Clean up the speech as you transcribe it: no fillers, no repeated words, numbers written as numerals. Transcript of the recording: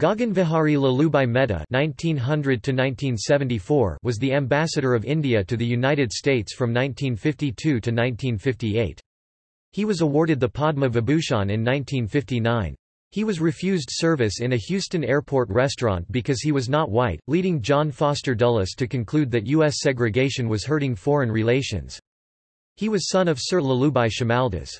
Gaganvihari Lallubhai Mehta (1900–1974) was the ambassador of India to the United States from 1952 to 1958. He was awarded the Padma Vibhushan in 1959. He was refused service in a Houston airport restaurant because he was not white, leading John Foster Dulles to conclude that U.S. segregation was hurting foreign relations. He was son of Sir Lallubhai Shamaldas.